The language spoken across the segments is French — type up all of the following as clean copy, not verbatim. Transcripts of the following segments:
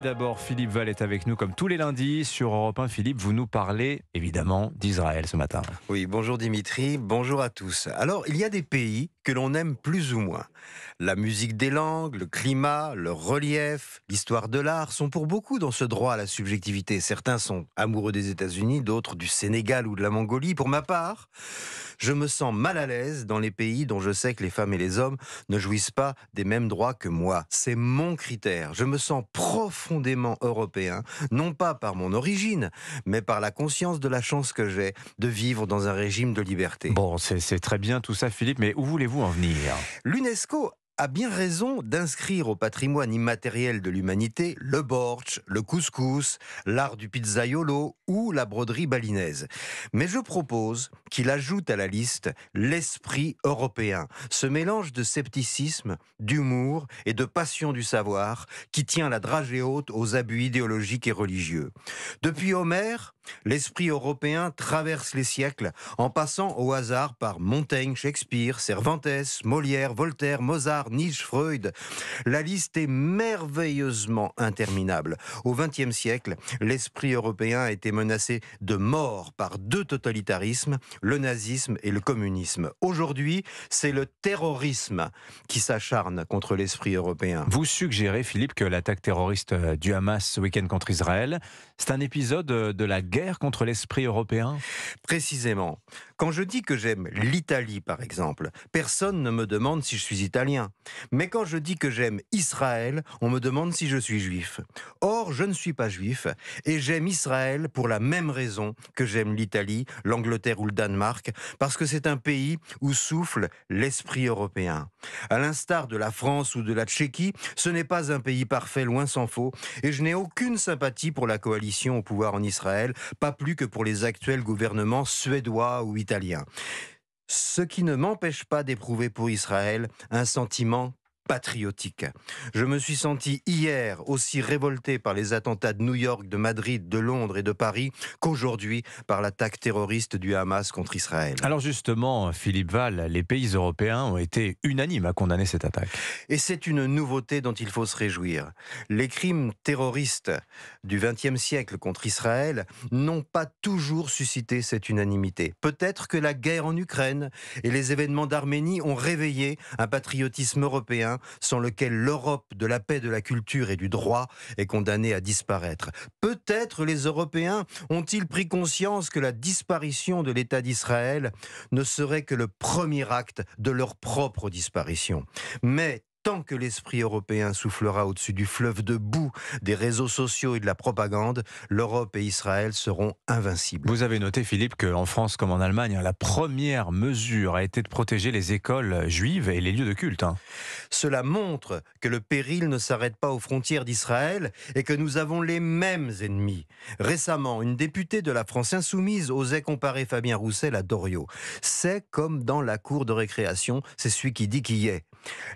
D'abord, Philippe Val est avec nous comme tous les lundis sur Europe 1. Philippe, vous nous parlez évidemment d'Israël ce matin. Oui, bonjour Dimitri, bonjour à tous. Alors, il y a des pays que l'on aime plus ou moins. La musique des langues, le climat, le relief, l'histoire de l'art sont pour beaucoup dans ce droit à la subjectivité. Certains sont amoureux des États-Unis, d'autres du Sénégal ou de la Mongolie. Pour ma part, je me sens mal à l'aise dans les pays dont je sais que les femmes et les hommes ne jouissent pas des mêmes droits que moi. C'est mon critère. Je me sens profondément européen, non pas par mon origine, mais par la conscience de la chance que j'ai de vivre dans un régime de liberté. Bon, c'est très bien tout ça, Philippe, mais où voulez-vous en venir? L'UNESCO a bien raison d'inscrire au patrimoine immatériel de l'humanité le bortsch, le couscous, l'art du pizzaiolo ou la broderie balinaise. Mais je propose qu'il ajoute à la liste l'esprit européen, ce mélange de scepticisme, d'humour et de passion du savoir qui tient la dragée haute aux abus idéologiques et religieux. Depuis Homère, l'esprit européen traverse les siècles en passant au hasard par Montaigne, Shakespeare, Cervantes, Molière, Voltaire, Mozart, Nietzsche, Freud. La liste est merveilleusement interminable. Au XXe siècle, l'esprit européen a été menacé de mort par deux totalitarismes, le nazisme et le communisme. Aujourd'hui, c'est le terrorisme qui s'acharne contre l'esprit européen. Vous suggérez, Philippe, que l'attaque terroriste du Hamas ce week-end contre Israël, c'est un épisode de la guerre contre l'esprit européen? Précisément. Quand je dis que j'aime l'Italie, par exemple, personne ne me demande si je suis italien. Mais quand je dis que j'aime Israël, on me demande si je suis juif. Or, je ne suis pas juif et j'aime Israël pour la même raison que j'aime l'Italie, l'Angleterre ou le Danemark, parce que c'est un pays où souffle l'esprit européen. À l'instar de la France ou de la Tchéquie, ce n'est pas un pays parfait, loin s'en faut, et je n'ai aucune sympathie pour la coalition au pouvoir en Israël, pas plus que pour les actuels gouvernements suédois ou italiens. Ce qui ne m'empêche pas d'éprouver pour Israël un sentiment patriotique. Je me suis senti hier aussi révolté par les attentats de New York, de Madrid, de Londres et de Paris qu'aujourd'hui par l'attaque terroriste du Hamas contre Israël. Alors justement, Philippe Val, les pays européens ont été unanimes à condamner cette attaque. Et c'est une nouveauté dont il faut se réjouir. Les crimes terroristes du XXe siècle contre Israël n'ont pas toujours suscité cette unanimité. Peut-être que la guerre en Ukraine et les événements d'Arménie ont réveillé un patriotisme européen sans lequel l'Europe de la paix, de la culture et du droit est condamnée à disparaître. Peut-être les Européens ont-ils pris conscience que la disparition de l'État d'Israël ne serait que le premier acte de leur propre disparition. Mais tant que l'esprit européen soufflera au-dessus du fleuve de boue, des réseaux sociaux et de la propagande, l'Europe et Israël seront invincibles. Vous avez noté, Philippe, qu'en France comme en Allemagne, la première mesure a été de protéger les écoles juives et les lieux de culte. Cela montre que le péril ne s'arrête pas aux frontières d'Israël et que nous avons les mêmes ennemis. Récemment, une députée de la France insoumise osait comparer Fabien Roussel à Doriot. C'est comme dans la cour de récréation, c'est celui qui dit qui est.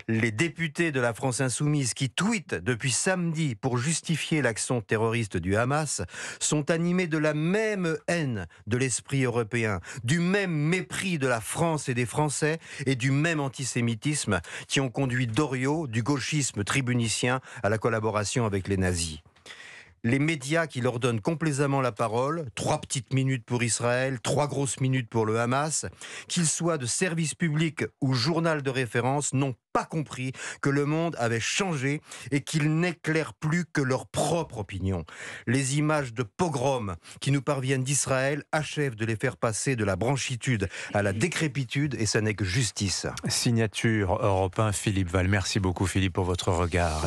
Les députés de la France insoumise qui tweetent depuis samedi pour justifier l'action terroriste du Hamas sont animés de la même haine de l'esprit européen, du même mépris de la France et des Français et du même antisémitisme qui ont conduit Doriot du gauchisme tribunicien à la collaboration avec les nazis. Les médias qui leur donnent complaisamment la parole, 3 petites minutes pour Israël, 3 grosses minutes pour le Hamas, qu'ils soient de service public ou journal de référence, n'ont pas compris que le monde avait changé et qu'ils n'éclairent plus que leur propre opinion. Les images de pogroms qui nous parviennent d'Israël achèvent de les faire passer de la branchitude à la décrépitude et ça n'est que justice. Signature Europe 1, Philippe Val. Merci beaucoup Philippe pour votre regard.